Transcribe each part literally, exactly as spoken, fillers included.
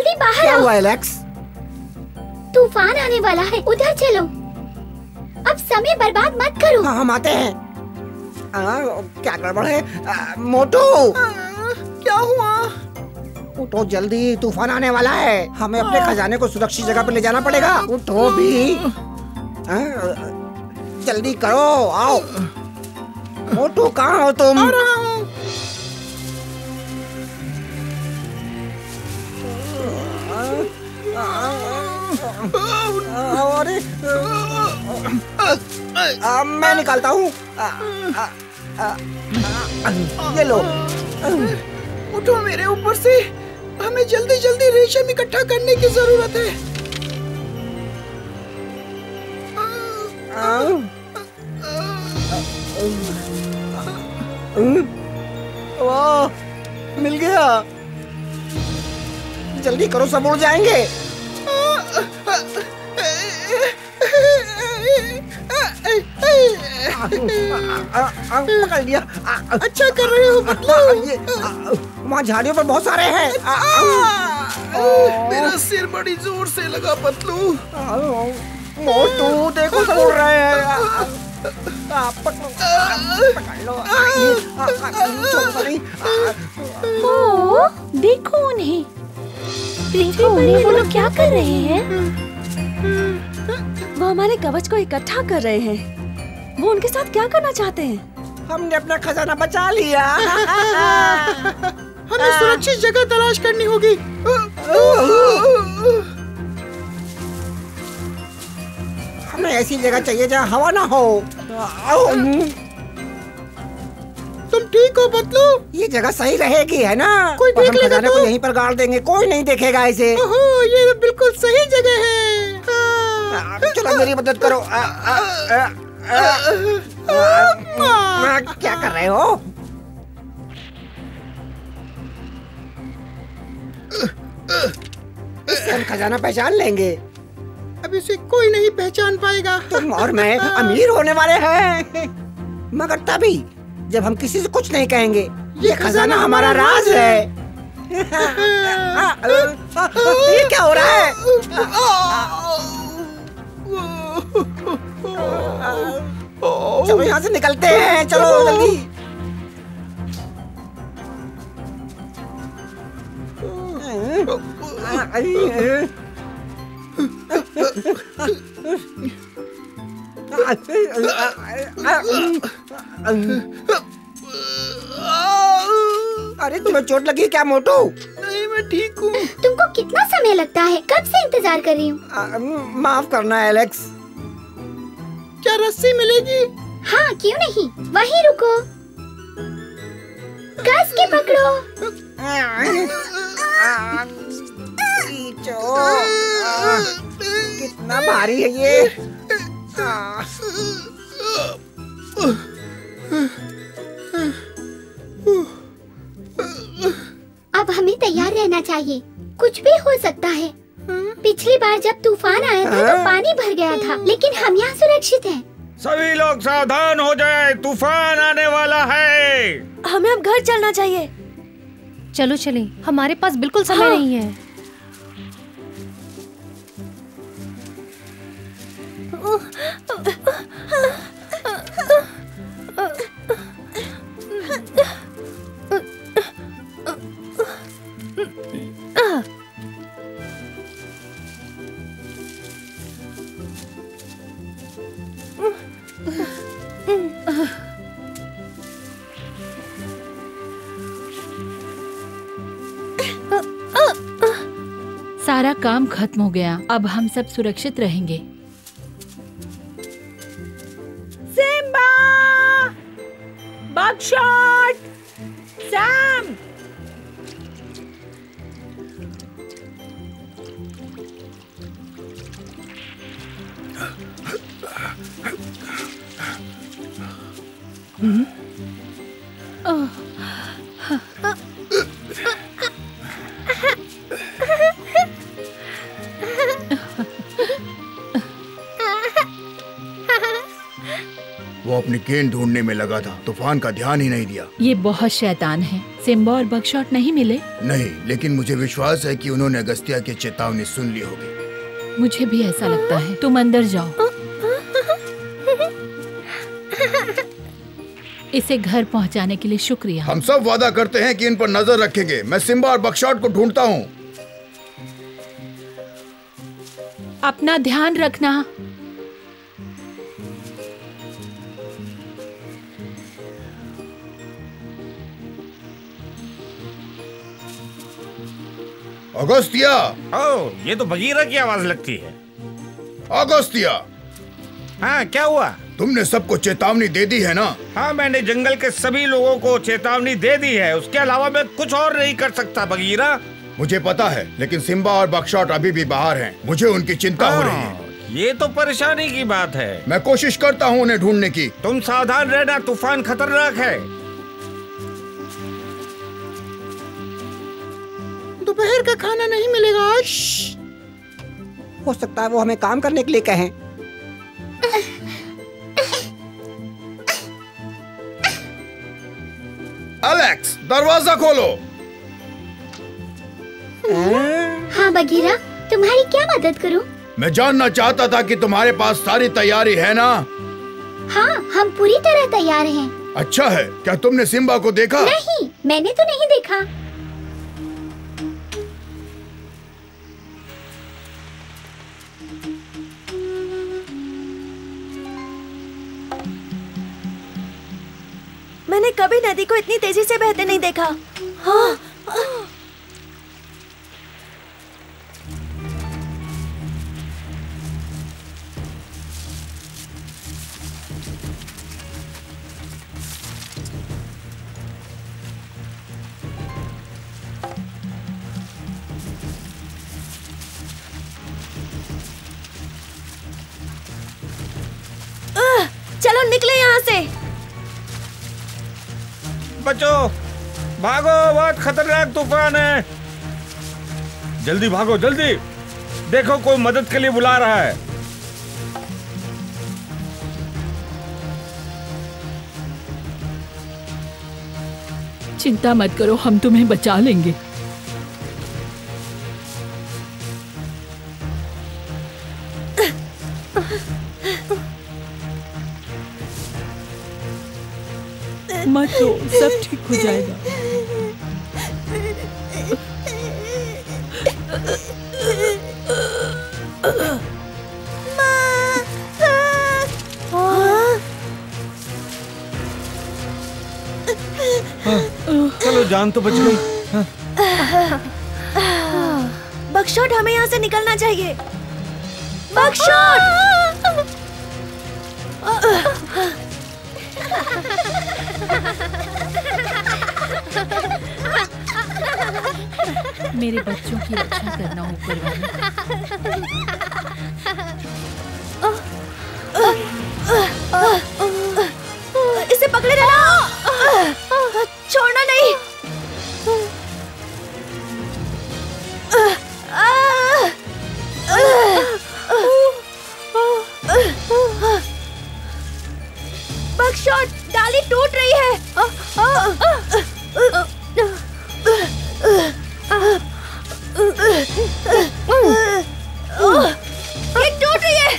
जल्दी बाहर आओ। क्या हुआ एलेक्स? तूफान आने वाला है, उधर चलो। अब समय बर्बाद मत करो। हाँ, हम आते हैं। आ, क्या गड़बड़ है? आ, मोटू आ, क्या हुआ? उठो जल्दी, तूफान आने वाला है। हमें अपने खजाने को सुरक्षित जगह पर ले जाना पड़ेगा। उठो भी, आ, जल्दी करो, आओ। मोटू कहाँ हो तुम? आ रहा हूँ। अरे मैं निकालता हूँ। ये लो, उठो मेरे ऊपर से। हमें जल्दी जल्दी रेशम इकट्ठा करने की जरूरत है। वाह, मिल गया। जल्दी करो, सब उड़ जाएंगे। पकड़ लिया। अच्छा कर रहे हो बदलो। वहाँ झाड़ियों पर बहुत सारे हैं। मेरा सिर बड़ी जोर से लगा पतलू। मोटू देखो, सब उड़ रहे हैं। पकड़ लो। ओ, देखो उन्हें। वो लोग क्या कर रहे हैं? वो हमारे कवच को इकट्ठा कर रहे हैं। वो उनके साथ क्या करना चाहते हैं? हमने अपना खजाना बचा लिया। हमें सुरक्षित जगह तलाश करनी होगी। हमें ऐसी जगह चाहिए जहाँ हवा ना हो। तुम ठीक हो बतलू? ये जगह सही रहेगी, है ना? कोई देख लेगा खजाने तो? को यहीं पर गाड़ देंगे, कोई नहीं देखेगा इसे। ओहो, ये बिल्कुल सही जगह है। चलो मेरी मदद करो। आ, आ, आ, आ, आ, क्या कर रहे हो? इससे हम खजाना पहचान लेंगे। अब इसे कोई नहीं पहचान पाएगा। तुम और मैं अमीर होने वाले हैं, मगर तभी जब हम किसी से कुछ नहीं कहेंगे। ये खजाना हमारा राज है। ये क्या हो रहा है? चलो यहाँ से निकलते हैं, चलो जल्दी। अरे तुम्हें चोट लगी क्या मोटू? नहीं, मैं ठीक हूँ। तुमको कितना समय लगता है? कब से इंतजार कर रही हूँ। माफ करना एलेक्स। क्या रस्सी मिलेगी? हाँ, क्यों नहीं, वहीं रुको, कस के पकड़ो। कितना भारी है ये। अब हमें तैयार रहना चाहिए, कुछ भी हो सकता है। पिछली बार जब तूफान आया था तो पानी भर गया था, लेकिन हम यहाँ सुरक्षित हैं। सभी लोग सावधान हो जाएं, तूफान आने वाला है। हमें अब घर चलना चाहिए। चलो चलें, हमारे पास बिल्कुल समय हाँ। नहीं है। सारा काम खत्म हो गया, अब हम सब सुरक्षित रहेंगे। सिम्बा, बकशॉट, सैम, गेंद ढूंढने में लगा था, तूफान का ध्यान ही नहीं दिया। ये बहुत शैतान है। सिम्बा और बकशॉट नहीं मिले? नहीं, लेकिन मुझे विश्वास है कि उन्होंने अगस्त्या की चेतावनी सुन ली होगी। मुझे भी ऐसा लगता है। तुम अंदर जाओ। इसे घर पहुंचाने के लिए शुक्रिया। हम सब वादा करते हैं कि इन पर नजर रखेंगे। मैं सिम्बा और बकशॉट को ढूंढता हूँ। अपना ध्यान रखना। अगस्त्या! ओ, ये तो बगीरा की आवाज लगती है। अगस्त्या! हाँ, क्या हुआ? तुमने सबको चेतावनी दे दी है ना? हाँ, मैंने जंगल के सभी लोगों को चेतावनी दे दी है। उसके अलावा मैं कुछ और नहीं कर सकता बगीरा। मुझे पता है, लेकिन सिम्बा और बकशॉट अभी भी बाहर हैं। मुझे उनकी चिंता हाँ, हो रही है। ये तो परेशानी की बात है। मैं कोशिश करता हूँ उन्हें ढूंढने की। तुम सावधान रहना, तूफान खतरनाक है। दोपहर का खाना नहीं मिलेगा। हो सकता है वो हमें काम करने के लिए कहें। एलेक्स, दरवाजा खोलो। हाँ बगीरा, तुम्हारी क्या मदद करूं? मैं जानना चाहता था कि तुम्हारे पास सारी तैयारी है ना? हाँ, हम पूरी तरह तैयार हैं। अच्छा है। क्या तुमने सिम्बा को देखा? नहीं, मैंने तो नहीं देखा। मैंने कभी नदी को इतनी तेजी से बहते नहीं देखा। हाँ। चलो निकले यहाँ से। बचो, भागो, बहुत खतरनाक तूफान है। जल्दी भागो, जल्दी। देखो, कोई मदद के लिए बुला रहा है। चिंता मत करो, हम तुम्हें बचा लेंगे। मत रो, सब ठीक हो जाएगा। चलो, जान तो बच गई। बकशॉट, हमें यहाँ से निकलना चाहिए। बकशॉट! मेरे बच्चों की रक्षा करना ऊपर वाले। इसे पकड़े रहना, छोड़ना नहीं। बकशॉट, डाली टूट रही है। आ, आ, आ, आ, ये टूट रही है।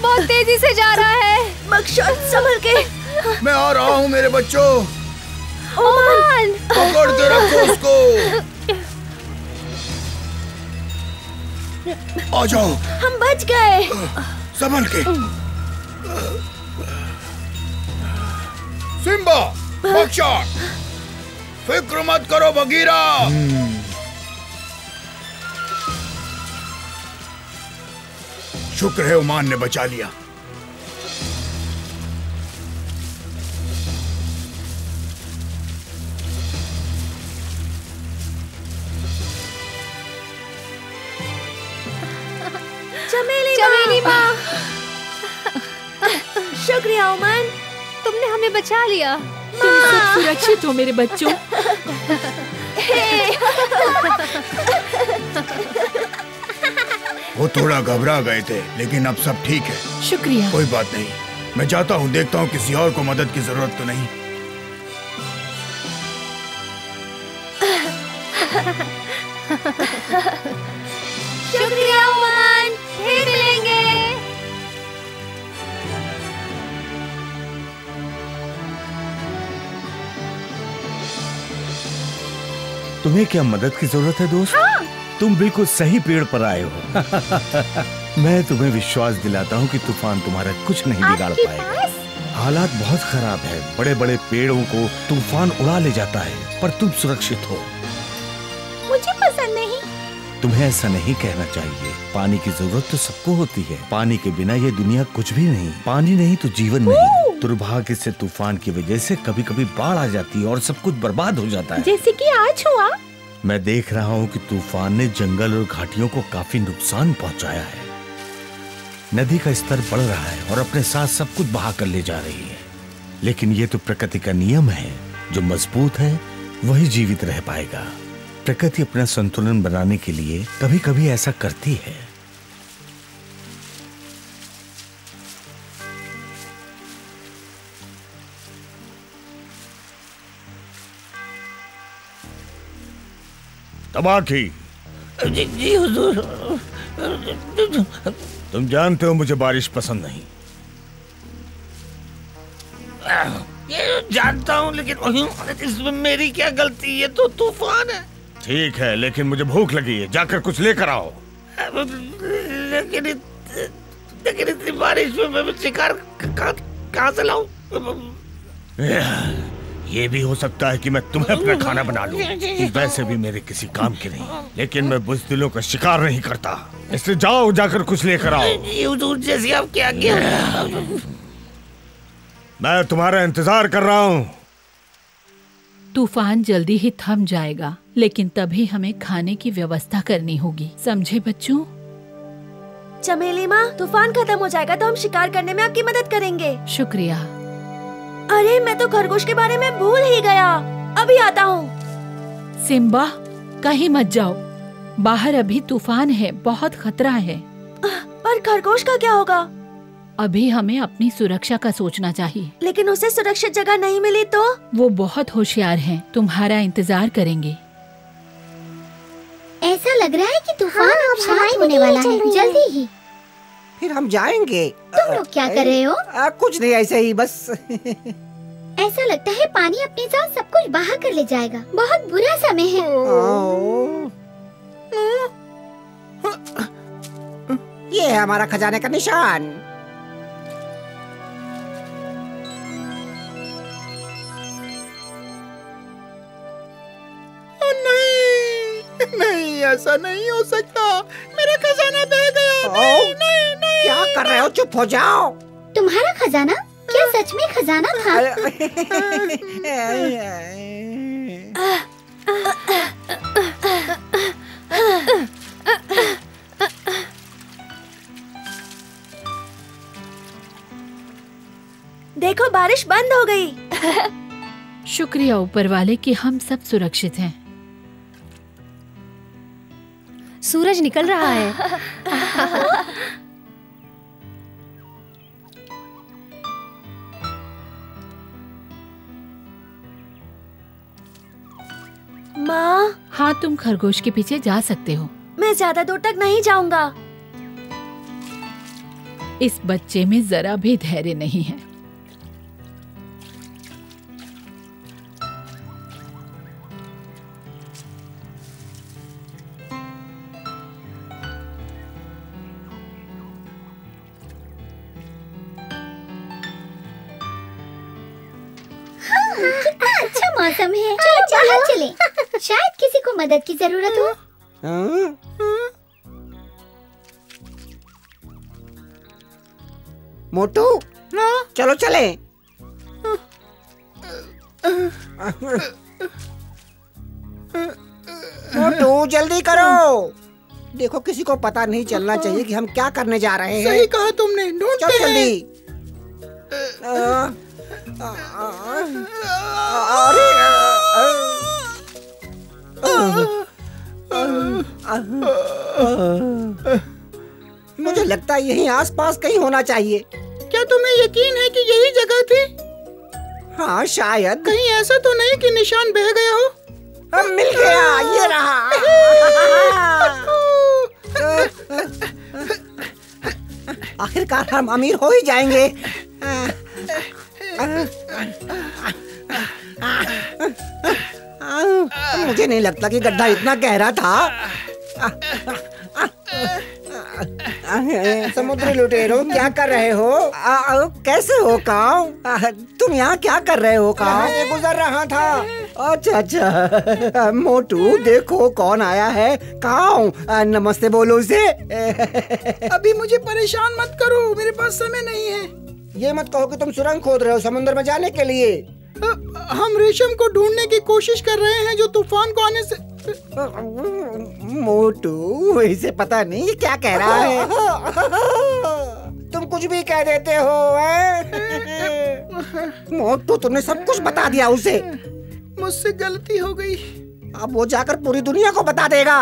बहुत तेजी से जा रहा है। बकशॉट, संभल के। मैं आ रहा हूँ मेरे बच्चों। ओमान, पकड़ के रखो उसको। आ जाओ। हम बच गए। संभल के। सिम्बा, बकशॉट, फिक्र मत करो बगीरा। शुक्र है ओमान ने बचा लिया। चमेली चमेली माँ, शुक्रिया ओमान, तुमने हमें बचा लिया। तुम सब सुरक्षित हो मेरे बच्चों। वो थोड़ा घबरा गए थे, लेकिन अब सब ठीक है। शुक्रिया। कोई बात नहीं, मैं जाता हूँ, देखता हूँ किसी और को मदद की जरूरत तो नहीं। शुक्रिया ओमान, फिर मिलेंगे। तुम्हें क्या मदद की जरूरत है दोस्त? हाँ। तुम बिल्कुल सही पेड़ पर आए हो। मैं तुम्हें विश्वास दिलाता हूँ कि तूफान तुम्हारा कुछ नहीं बिगाड़ पाएगा। हालात बहुत खराब है, बड़े बड़े पेड़ों को तूफान उड़ा ले जाता है, पर तुम सुरक्षित हो। मुझे पसंद नहीं। तुम्हें ऐसा नहीं कहना चाहिए। पानी की जरूरत तो सबको होती है। पानी के बिना ये दुनिया कुछ भी नहीं। पानी नहीं तो जीवन नहीं। दुर्भाग्य से तूफान की वजह से कभी कभी बाढ़ आ जाती है और सब कुछ बर्बाद हो जाता है, जैसे कि आज हुआ। मैं देख रहा हूँ कि तूफान ने जंगल और घाटियों को काफी नुकसान पहुँचाया है। नदी का स्तर बढ़ रहा है और अपने साथ सब कुछ बहा कर ले जा रही है। लेकिन ये तो प्रकृति का नियम है, जो मजबूत है वही जीवित रह पाएगा। प्रकृति अपना संतुलन बनाने के लिए कभी कभी ऐसा करती है। तबाही। जी, जी हुजूर। तुम जानते हो मुझे बारिश पसंद नहीं। ये जानता हूँ, लेकिन इसमें मेरी क्या गलती? ये तो तूफान है। ठीक है, लेकिन मुझे भूख लगी है, जाकर कुछ लेकर आओ। लेकिन इत, लेकिन इतनी बारिश में मैं शिकार कहाँ से लाऊं? ये भी हो सकता है कि मैं तुम्हें अपना खाना बना लूं। वैसे भी मेरे किसी काम के नहीं, लेकिन मैं बुज़दिलों का शिकार नहीं करता। इसलिए जाओ, जाकर कुछ लेकर आओ। हुजूर, जैसी आपकी आज्ञा। मैं तुम्हारा इंतजार कर रहा हूँ। तूफान जल्दी ही थम जाएगा, लेकिन तभी हमें खाने की व्यवस्था करनी होगी, समझे बच्चों? चमेली माँ, तूफान खत्म हो जाएगा तो हम शिकार करने में आपकी मदद करेंगे। शुक्रिया। अरे, मैं तो खरगोश के बारे में भूल ही गया, अभी आता हूँ। सिम्बा, कहीं मत जाओ, बाहर अभी तूफान है, बहुत खतरा है। पर खरगोश का क्या होगा? अभी हमें अपनी सुरक्षा का सोचना चाहिए। लेकिन उसे सुरक्षित जगह नहीं मिली तो? वो बहुत होशियार हैं, तुम्हारा इंतजार करेंगे। ऐसा लग रहा है कि तूफान अब समाप्त होने वाला है जल्दी ही। फिर हम जाएंगे। तुम लोग क्या कर रहे हो? आ, कुछ नहीं, ऐसे ही बस। ऐसा लगता है पानी अपने साथ सब कुछ बहा कर ले जाएगा। बहुत बुरा समय है। ये है हमारा खजाने का निशान। नहीं, ऐसा नहीं हो सकता, मेरा खजाना बह गया। नहीं, नहीं, नहीं। क्या कर रहे हो? चुप हो जाओ। तुम्हारा खजाना? क्या सच में खजाना था? देखो, बारिश बंद हो गई। शुक्रिया ऊपर वाले कि हम सब सुरक्षित हैं। सूरज निकल रहा है। माँ। हाँ, तुम खरगोश के पीछे जा सकते हो। मैं ज्यादा दूर तक नहीं जाऊंगा। इस बच्चे में जरा भी धैर्य नहीं है। मदद की जरूरत हो। मोटू, चलो चले। मोटू, जल्दी करो। देखो किसी को पता नहीं चलना चाहिए कि हम क्या करने जा रहे हैं। सही कहा तुमने, ढूंढते हैं। मुझे लगता है यहीं आसपास कहीं होना चाहिए। क्या तुम्हें यकीन है कि यही जगह थी? हाँ शायद। कहीं ऐसा तो नहीं कि निशान बह गया हो? हम मिल गया, ये रहा। आखिरकार हम अमीर हो ही जाएंगे। मुझे नहीं लगता कि गड्ढा इतना गहरा था। समुद्री लुटेरों क्या कर रहे हो? आ, आ, कैसे हो काऊ? तुम यहाँ क्या कर रहे हो काऊ? मैं गुजर रहा था। अच्छा अच्छा मोटू, देखो कौन आया है। काऊ नमस्ते बोलो उसे। अभी मुझे परेशान मत करो, मेरे पास समय नहीं है। ये मत कहो कि तुम सुरंग खोद रहे हो समुद्र में जाने के लिए। हम रेशम को ढूंढने की कोशिश कर रहे हैं जो तूफान को आने से। मोटू इसे पता नहीं क्या कह रहा है। तुम कुछ भी कह देते हो। मोटू तुमने सब कुछ बता दिया उसे। मुझसे गलती हो गई। अब वो जाकर पूरी दुनिया को बता देगा।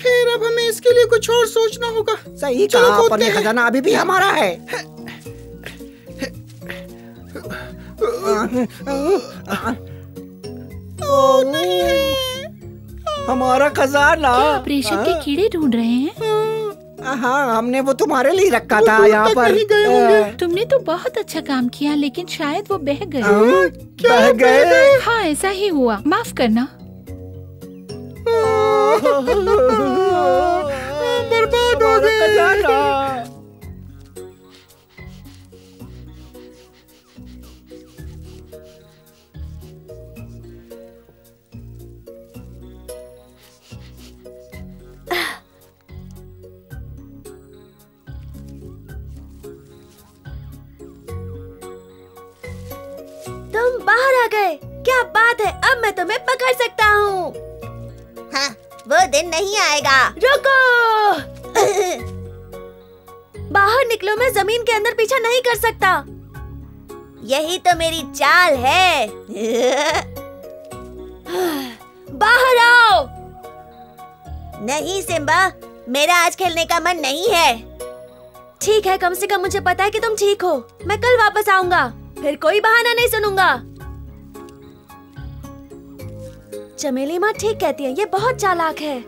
खैर अब हमें इसके लिए कुछ और सोचना होगा। सही कहा, पर ये खजाना अभी भी हमारा है। ओ नहीं, हमारा खजाना। रेशम के कीड़े ढूंढ रहे हैं। हाँ हमने वो तुम्हारे लिए रखा था यहाँ पर। तुमने तो बहुत अच्छा काम किया, लेकिन शायद वो बह गए। बह गए? हाँ ऐसा ही हुआ, माफ करना। बर्बाद हो गए। तुम बाहर आ गए, क्या बात है, अब मैं तुम्हें पकड़ सकता हूँ। हाँ, वो दिन नहीं आएगा। रुको, बाहर निकलो, मैं जमीन के अंदर पीछा नहीं कर सकता। यही तो मेरी चाल है। बाहर आओ। नहीं सिम्बा, मेरा आज खेलने का मन नहीं है। ठीक है, कम से कम मुझे पता है कि तुम ठीक हो। मैं कल वापस आऊंगा, फिर कोई बहाना नहीं सुनूंगा। चमेली माँ ठीक कहती है, ये बहुत चालाक है।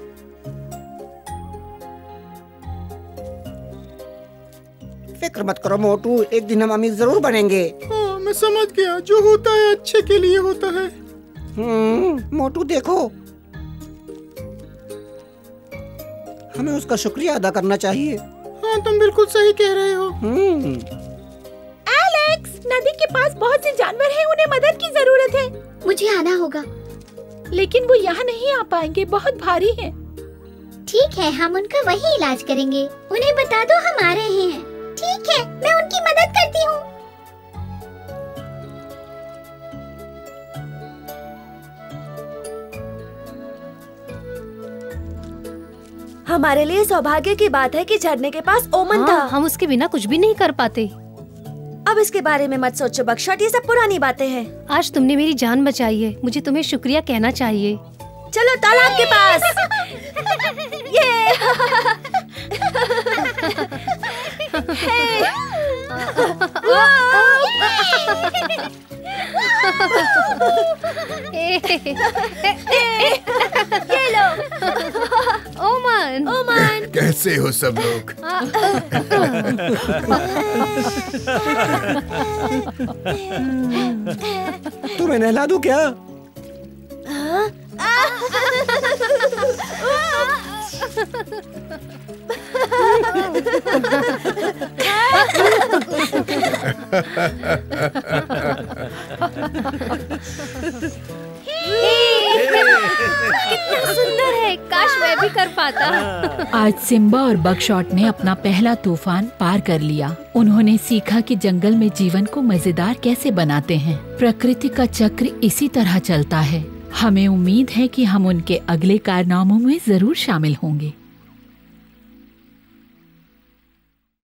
फिक्र मत करो मोटू, एक दिन हम अमीर जरूर बनेंगे। हाँ, मैं समझ गया, जो होता है अच्छे के लिए होता है। हम्म, मोटू देखो, हमें उसका शुक्रिया अदा करना चाहिए। हाँ तुम बिल्कुल सही कह रहे हो। हम्म, नदी के पास बहुत से जानवर हैं, उन्हें मदद की जरूरत है। मुझे आना होगा। लेकिन वो यहाँ नहीं आ पाएंगे, बहुत भारी हैं। ठीक है, हम उनका वही इलाज करेंगे। उन्हें बता दो हम आ रहे हैं। ठीक है, मैं उनकी मदद करती हूँ। हमारे लिए सौभाग्य की बात है कि झरने के पास ओमन था। हम उसके बिना कुछ भी नहीं कर पाते। अब इसके बारे में मत सोचो बकशॉट, ये सब पुरानी बातें हैं। आज तुमने मेरी जान बचाई है, मुझे तुम्हें शुक्रिया कहना चाहिए। चलो तालाब के पास। ये ये लो ओमन। ओमन कैसे हो सब लोग? तुम्हें नहला दूं क्या? कितना सुंदर है, काश मैं भी कर पाता। आज सिम्बा और बकशॉट ने अपना पहला तूफान पार कर लिया। उन्होंने सीखा कि जंगल में जीवन को मजेदार कैसे बनाते हैं। प्रकृति का चक्र इसी तरह चलता है। हमें उम्मीद है कि हम उनके अगले कारनामों में जरूर शामिल होंगे।